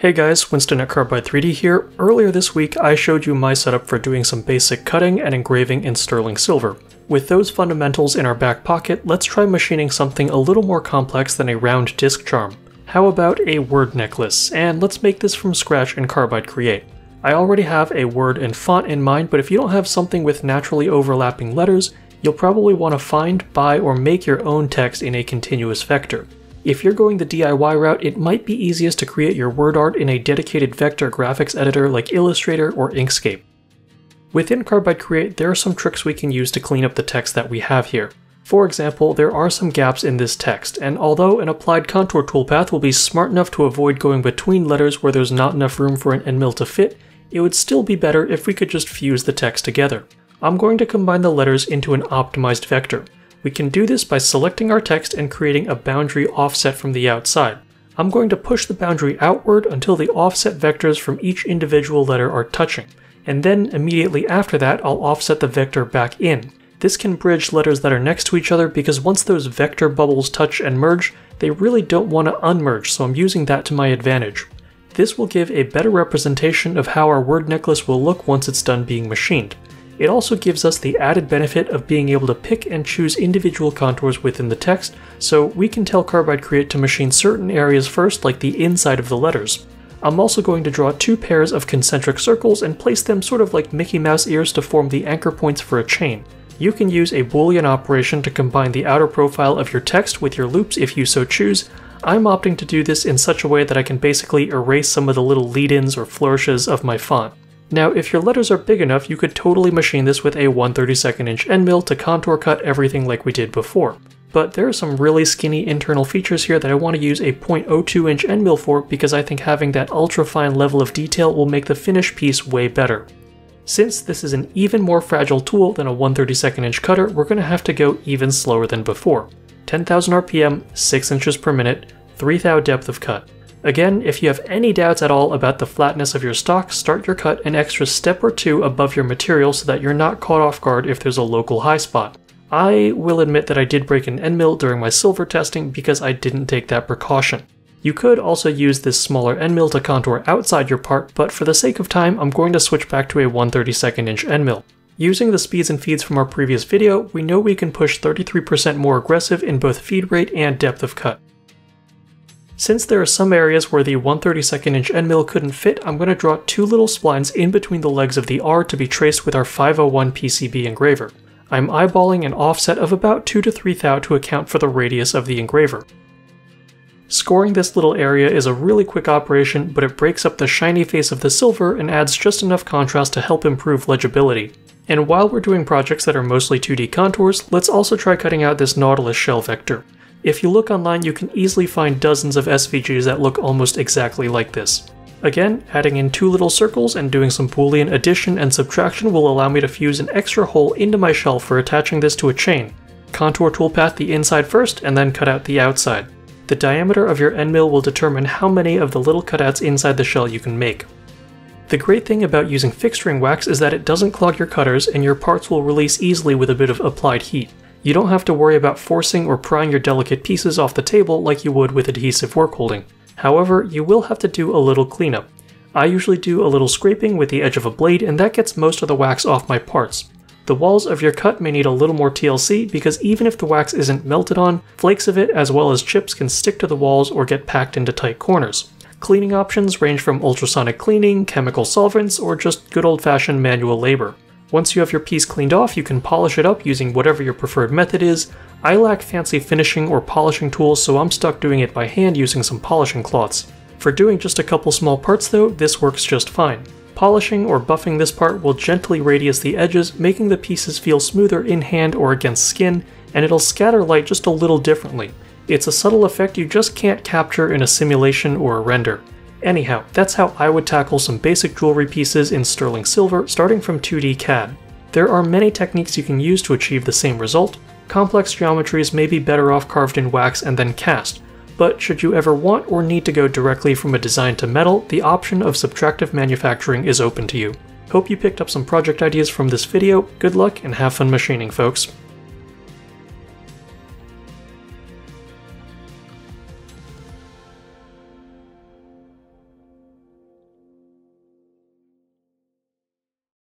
Hey guys, Winston at Carbide 3D here. Earlier this week I showed you my setup for doing some basic cutting and engraving in sterling silver. With those fundamentals in our back pocket, let's try machining something a little more complex than a round disc charm. How about a word necklace? And let's make this from scratch in Carbide Create. I already have a word and font in mind, but if you don't have something with naturally overlapping letters, you'll probably want to find, buy, or make your own text in a continuous vector. If you're going the DIY route, it might be easiest to create your word art in a dedicated vector graphics editor like Illustrator or Inkscape. Within Carbide Create, there are some tricks we can use to clean up the text that we have here. For example, there are some gaps in this text, and although an applied contour toolpath will be smart enough to avoid going between letters where there's not enough room for an end mill to fit, it would still be better if we could just fuse the text together. I'm going to combine the letters into an optimized vector. We can do this by selecting our text and creating a boundary offset from the outside. I'm going to push the boundary outward until the offset vectors from each individual letter are touching, and then immediately after that I'll offset the vector back in. This can bridge letters that are next to each other because once those vector bubbles touch and merge, they really don't want to unmerge, so I'm using that to my advantage. This will give a better representation of how our word necklace will look once it's done being machined. It also gives us the added benefit of being able to pick and choose individual contours within the text, so we can tell Carbide Create to machine certain areas first, like the inside of the letters. I'm also going to draw two pairs of concentric circles and place them sort of like Mickey Mouse ears to form the anchor points for a chain. You can use a Boolean operation to combine the outer profile of your text with your loops if you so choose. I'm opting to do this in such a way that I can basically erase some of the little lead-ins or flourishes of my font. Now, if your letters are big enough, you could totally machine this with a 1/32 inch end mill to contour cut everything like we did before. But there are some really skinny internal features here that I want to use a 0.02 inch end mill for because I think having that ultra fine level of detail will make the finished piece way better. Since this is an even more fragile tool than a 1/32 inch cutter, we're going to have to go even slower than before. 10,000 RPM, 6 inches per minute, 3 thou depth of cut. Again, if you have any doubts at all about the flatness of your stock, start your cut an extra step or two above your material so that you're not caught off guard if there's a local high spot. I will admit that I did break an end mill during my silver testing because I didn't take that precaution. You could also use this smaller end mill to contour outside your part, but for the sake of time, I'm going to switch back to a 1/32 inch end mill. Using the speeds and feeds from our previous video, we know we can push 33% more aggressive in both feed rate and depth of cut. Since there are some areas where the 1/32 inch end mill couldn't fit, I'm going to draw two little splines in between the legs of the R to be traced with our 501 PCB engraver. I'm eyeballing an offset of about 2 to 3 thou to account for the radius of the engraver. Scoring this little area is a really quick operation, but it breaks up the shiny face of the silver and adds just enough contrast to help improve legibility. And while we're doing projects that are mostly 2D contours, let's also try cutting out this Nautilus shell vector. If you look online, you can easily find dozens of SVGs that look almost exactly like this. Again, adding in two little circles and doing some Boolean addition and subtraction will allow me to fuse an extra hole into my shell for attaching this to a chain. Contour toolpath the inside first, and then cut out the outside. The diameter of your end mill will determine how many of the little cutouts inside the shell you can make. The great thing about using fixed ring wax is that it doesn't clog your cutters, and your parts will release easily with a bit of applied heat. You don't have to worry about forcing or prying your delicate pieces off the table like you would with adhesive work holding. However, you will have to do a little cleanup. I usually do a little scraping with the edge of a blade, and that gets most of the wax off my parts. The walls of your cut may need a little more TLC because even if the wax isn't melted on, flakes of it as well as chips can stick to the walls or get packed into tight corners. Cleaning options range from ultrasonic cleaning, chemical solvents, or just good old-fashioned manual labor. Once you have your piece cleaned off, you can polish it up using whatever your preferred method is. I lack fancy finishing or polishing tools, so I'm stuck doing it by hand using some polishing cloths. For doing just a couple small parts though, this works just fine. Polishing or buffing this part will gently radius the edges, making the pieces feel smoother in hand or against skin, and it'll scatter light just a little differently. It's a subtle effect you just can't capture in a simulation or a render. Anyhow, that's how I would tackle some basic jewelry pieces in sterling silver, starting from 2D CAD. There are many techniques you can use to achieve the same result. Complex geometries may be better off carved in wax and then cast, but should you ever want or need to go directly from a design to metal, the option of subtractive manufacturing is open to you. Hope you picked up some project ideas from this video. Good luck and have fun machining, folks.